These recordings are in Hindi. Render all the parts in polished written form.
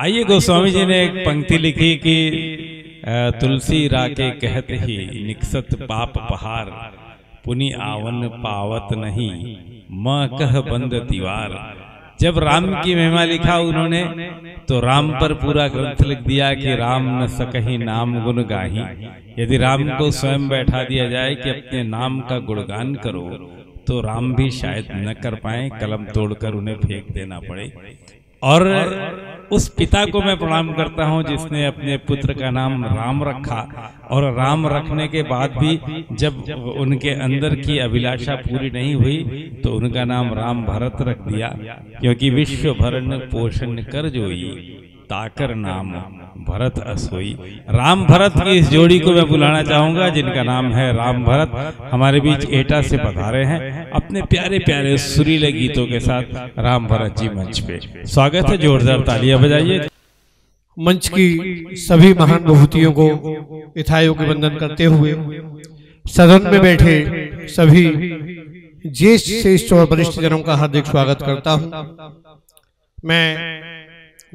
आइए गोस्वामी जी ने एक पंक्ति लिखी कि तुलसी राके कहत ही निकसत पाप पहार, पुनि आवन पावत नहीं माँ कह बंद तिवार। जब राम की महिमा लिखा उन्होंने तो राम पर पूरा ग्रंथ लिख दिया कि राम न सकहि नाम गुण गाही। यदि राम को स्वयं बैठा दिया जाए कि अपने नाम का गुणगान करो तो राम भी शायद न कर पाए, कलम तोड़कर उन्हें फेंक देना पड़े। और उस पिता को मैं प्रणाम करता हूं जिसने अपने पुत्र का नाम राम रखा, और राम रखने के बाद भी जब उनके अंदर की अभिलाषा पूरी नहीं हुई तो उनका नाम राम भरत रख दिया, क्योंकि विश्व भरण पोषण कर जोई ताकर नाम भरत असोई। राम भरत की इस जोड़ी को मैं बुलाना चाहूंगा जिनका नाम है राम भरत। हमारे बीच एटा से पधारे हैं अपने प्यारे प्यारे सुरीले गीतों के साथ। राम भरत जी मंच पे स्वागत है, जोरदार तालियां बजाइए। मंच की सभी महान विभूतियों को यथायोग के वंदन करते हुए सदन में बैठे सभी ज्येष्ठ श्रेष्ठ और वरिष्ठ जनों का हार्दिक स्वागत करता हूँ। मैं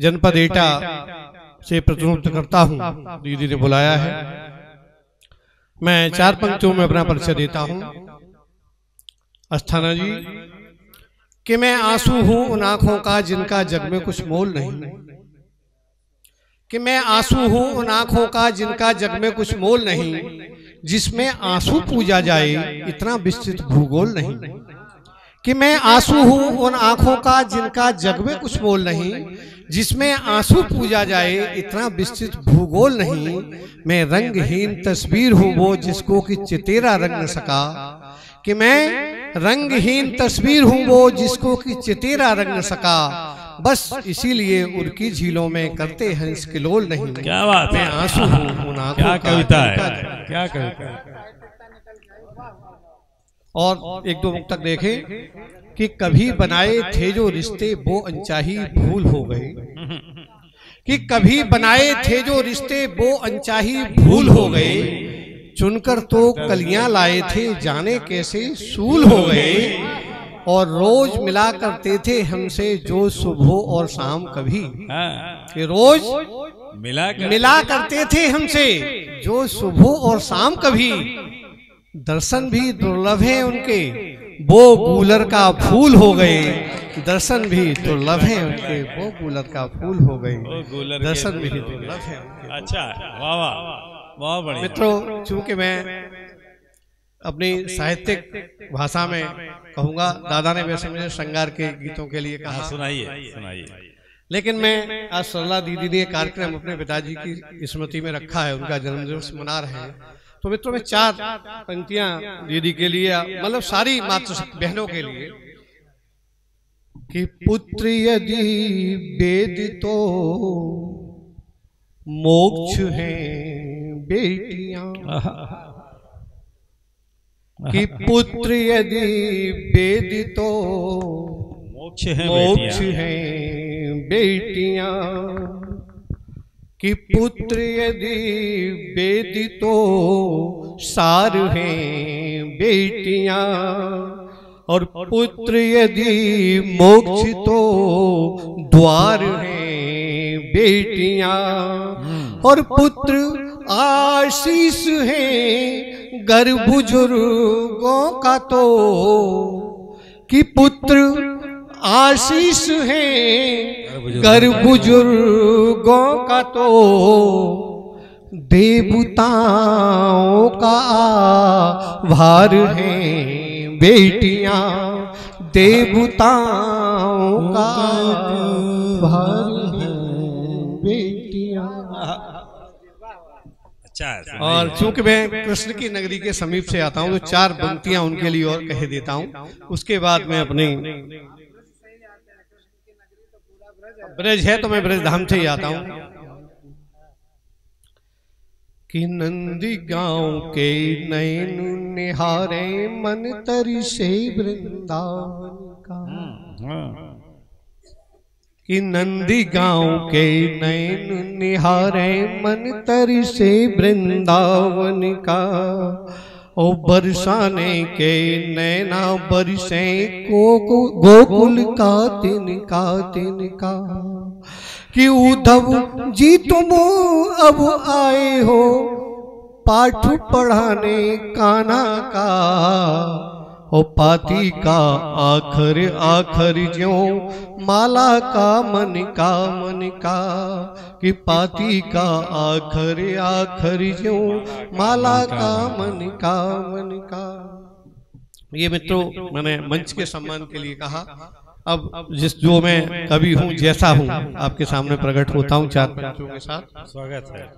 जनपद एटा से प्रतिनिधित्व करता हूं, दीदी ने बुलाया है। मैं चार पंक्तियों में अपना परिचय देता हूं अस्थाना जी कि मैं आंसू हूं उन आंखों का जिनका जग में कुछ मोल नहीं, कि मैं आंसू हूं उन आंखों का जिनका जग में कुछ मोल नहीं, जिसमें आंसू पूजा जाए इतना विस्तृत भूगोल नहीं, कि मैं आंसू हूं उन आंखों का जिनका जग में कुछ मोल नहीं, जिसमें आंसू पूजा जाए इतना विस्तृत भूगोल नहीं। मैं रंगहीन तस्वीर हूं वो जिसको कि चितेरा रंग न सका, कि मैं रंगहीन तस्वीर हूं वो जिसको कि चितेरा रंग न सका, बस इसीलिए उनकी झीलों में करते हैं हंस किलोल नहीं। क्या बात है, मैं आंसू हूं उन आंखों का क्या कविता है। और एक दो मुक्तक देखें कि कभी बनाए थे जो रिश्ते वो अनचाही भूल हो गए, कि कभी बनाए थे जो रिश्ते वो अनचाही भूल हो गए, चुनकर तो कलियां लाए थे जाने कैसे सूल हो गए, और रोज मिला करते थे हमसे जो सुबह और शाम कभी, कि रोज मिला करते थे हमसे जो सुबह और शाम कभी, दर्शन भी दुर्लभ है उनके वो गुलर का फूल हो गए, दर्शन भी दुर्लभ है उनके वो गुलर का फूल हो गए, दर्शन भी दुर्लभ है। अच्छा, वाह वाह वाह बढ़िया। मित्रों, चूंकि मैं अपनी साहित्यिक भाषा में कहूंगा, दादा ने वैसे मुझे श्रृंगार के गीतों के लिए कहा, सुनाइए सुनाइए, लेकिन मैं आज सरला दीदी ने कार्यक्रम अपने पिताजी की स्मृति में रखा है, उनका जन्मदिन मना रहे हैं, तो मित्रों में चार पंक्तियां दीदी के लिए, मतलब सारी मातृ बहनों के लिए, कि पुत्र यदि वेद तो मोक्ष है बेटियां, कि पुत्र यदि वेद तो मोक्ष है बेटियां, कि पुत्र यदि वेद तो सार हैं बेटियां, और पुत्र यदि मोक्ष तो द्वार हैं बेटियां, और पुत्र आशीष हैं घर बुजुर्गों का तो, कि पुत्र आशीष है घर बुजुर्गों का तो, देवताओं का भार है बेटियां, देवताओं का भार है बेटियां। अच्छा, और चूंकि मैं कृष्ण की नगरी के समीप से आता हूँ तो चार पंक्तियां उनके लिए और कह देता हूँ, उसके बाद मैं अपनी ब्रज है तो मैं ब्रज धाम से ही आता हूं। कि नंदी गांव के नैन निहारे मन तरी से वृंदावन का, कि नंदी गांव के नैन निहारे मन तरी से वृंदावन का, ओ बरसाने के नैना बरसे को गोकुल का तिनका, कि उद्धव जी तुम अब आए हो पाठ पढ़ाने कान्हा का और पाती का आखिर आखिर ज्यों माला का मन का मन का कि पाती का आखिर आखिर ज्यों माला का मन का मन का। ये मित्रों मैंने मंच के सम्मान के लिए कहा। अब जिस जो मैं कवि हूँ जैसा हूँ आपके सामने प्रकट होता हूँ चार बच्चों के साथ। स्वागत है।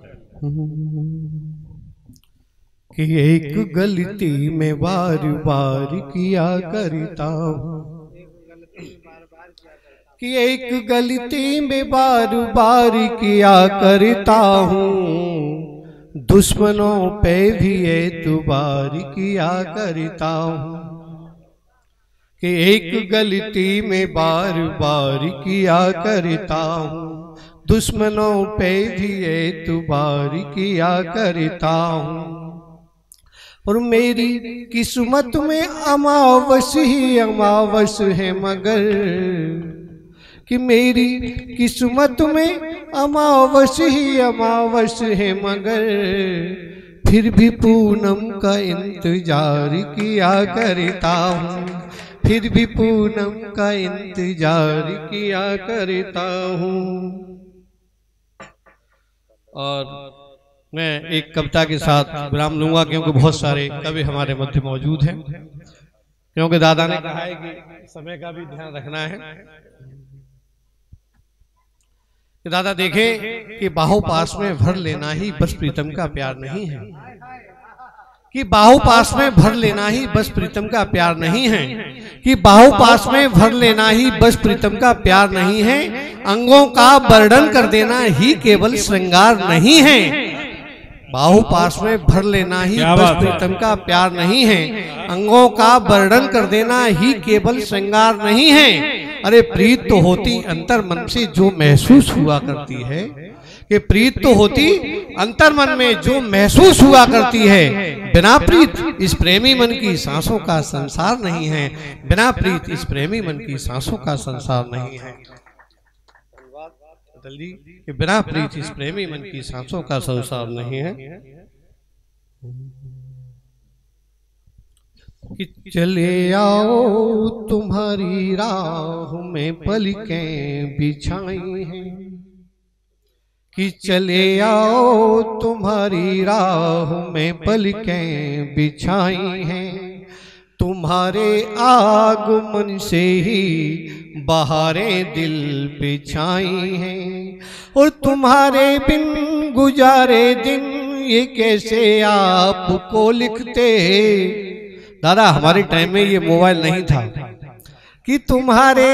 कि एक गलती मैं बार बार किया करता हूँ, कि एक गलती में बार बार किया करता हूँ, दुश्मनों पे भी एतबार किया करता हूँ। कि एक गलती में बार बार किया करता हूँ, दुश्मनों पे भी एतबार किया करता हूँ। और मेरी किस्मत में अमावस ही अमावस है मगर, कि मेरी किस्मत में अमावस ही अमावस है मगर, फिर भी पूनम का इंतजार किया करता हूँ, फिर भी पूनम का इंतजार किया करता हूँ। और मैं एक कविता के साथ विराम लूंगा क्योंकि बहुत सारे कवि हमारे मध्य मौजूद हैं, क्योंकि दादा ने कहा है कि समय का भी ध्यान रखना है। दादा देखें कि बाहों पास में भर लेना ही बस प्रीतम का प्यार नहीं है, कि बाहु पास में भर लेना ही बस प्रीतम का प्यार नहीं है, कि बाहु पास में भर लेना ही बस प्रीतम का प्यार नहीं है, अंगों का वर्णन कर देना ही केवल श्रृंगार नहीं है। बाहु पास में भर लेना ही बस प्रीतम का प्यार नहीं है, अंगों का वर्णन कर देना ही केवल श्रृंगार नहीं है। अरे प्रीत तो होती अंतर मन से जो महसूस हुआ करती है, कि प्रीत तो होती अंतर्मन में जो महसूस हुआ करती है, बिना प्रीत इस प्रेमी मन की सांसों का संसार नहीं है, बिना प्रीत इस प्रेमी मन की सांसों का संसार नहीं है, कि बिना प्रीत इस प्रेमी मन की सांसों का संसार नहीं है। कि चले आओ तुम्हारी राह में पलकें बिछाई हैं, कि चले आओ तुम्हारी राह में पलकें बिछाई हैं, तुम्हारे आगमन से ही बहारें दिल बिछाई हैं, और तुम्हारे बिन गुजारे दिन ये कैसे आपको लिखते। दादा हमारे टाइम में ये मोबाइल नहीं था। कि तुम्हारे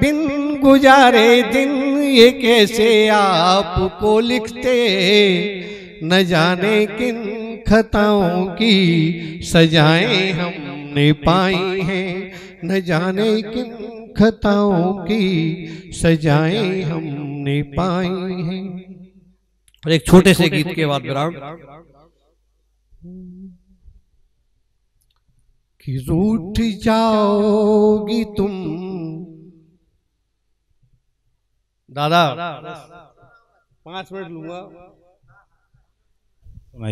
बिन गुजारे दिन ये कैसे आपको लिखते, न जाने किन खताओं की सजाएं हमने पाई हैं, न जाने किन खताओं की सजाएं हमने पाई हैं। और एक छोटे से गीत के बाद विराम। कि रूठ जाओगी तुम, दादा 5 मिनट लूंगा।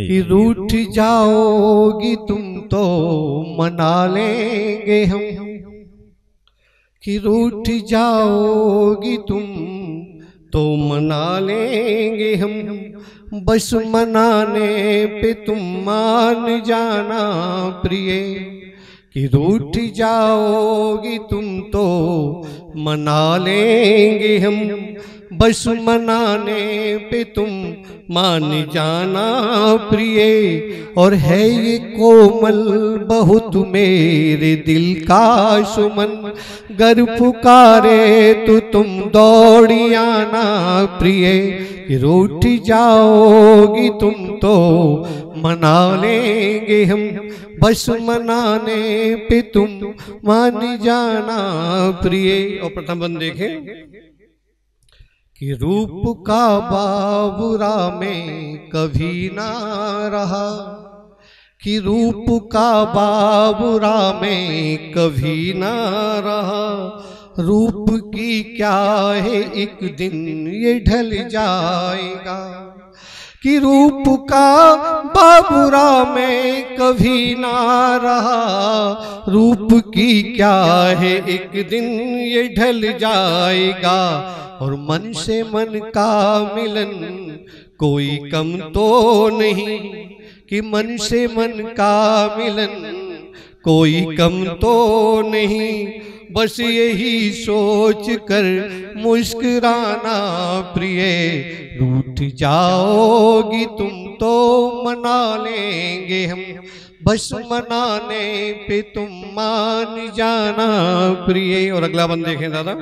कि रूठ जाओगी तुम तो मना लेंगे हम, कि रूठ जाओगी तुम तो मना लेंगे हम, बस मनाने पे तुम मान जाना प्रिय। कि रूठ जाओगी तुम तो मना लेंगे हम, बस मनाने पे तुम मान जाना प्रिय। और है ये कोमल बहुत मेरे दिल का सुमन, गर पुकारे तो तुम दौड़ी आना प्रिय। कि रूठ जाओगी तुम तो मना लेंगे हम, बस मनाने पे तुम मान जाना प्रिय। और प्रथम बंद देखे। कि रूप का बाबुरा में कभी ना रहा, कि रूप का बाबुरा में कभी ना रहा, रूप की क्या है, एक दिन ये ढल जाएगा कि रूप का बाबुरा में कभी ना रहा। रूप की क्या है, एक दिन ये ढल जाएगा और मन से मन का मिलन कोई कम तो नहीं, कि मन से मन का मिलन कोई कम तो नहीं। बस यही सोच कर मुस्कुराना प्रिय, रूठ जाओगी तुम तो मना लेंगे हम, बस मनाने पे तुम मान जाना प्रिय। और अगला बंद देखें दादा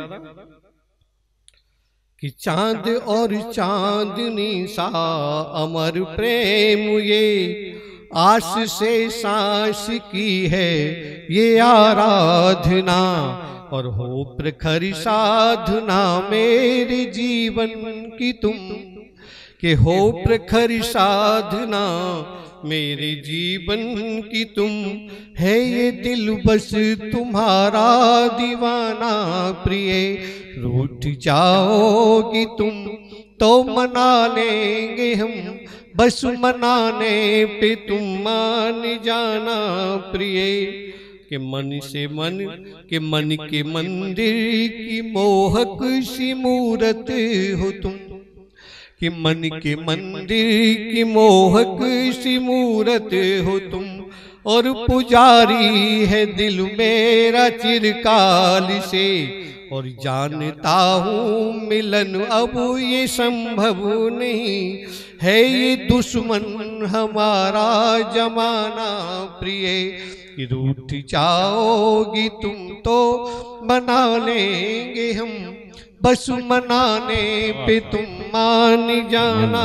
कि चांद और चांदनी सा अमर प्रेम ये, आस से सांस की है ये आराधना और हो प्रखर साधना मेरे जीवन की तुम, के हो प्रखर साधना मेरे जीवन की तुम। है ये दिल बस तुम्हारा दीवाना प्रिय, रूठ जाओगी तुम तो मना लेंगे हम, बस मनाने पे तुम मान जाना प्रिय। के मन से मन के मंदिर की मोहक सी मूरत हो तुम, कि मन के मंदिर की मोहक सी मूरत हो तुम। और पुजारी है दिल मेरा चिरकाल से, और जानता हूँ मिलन अब ये संभव नहीं। है ये दुश्मन हमारा जमाना प्रिय, रूठ जाओगी तुम तो मना लेंगे हम, बस मनाने पे तुम मान जाना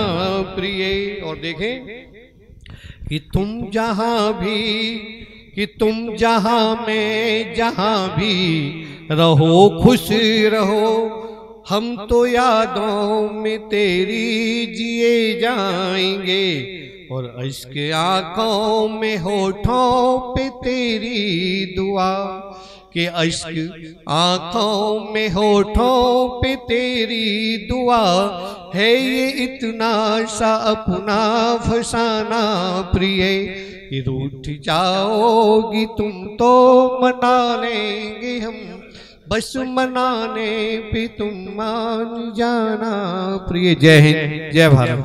प्रिय। और देखें कि तुम जहाँ भी, कि तुम जहाँ में जहाँ भी रहो खुश रहो, हम तो यादों में तेरी जिए जाएंगे और इश्क आँखों में होठों पे तेरी दुआ, कि इश्क आँखों में होठों पे तेरी दुआ। है ये इतना सा अपना फसाना प्रिय, रूठ जाओगी तुम तो मना लेंगे हम, बस मनाने पे तुम मान जाना प्रिय। जय हिंद, जय भारत।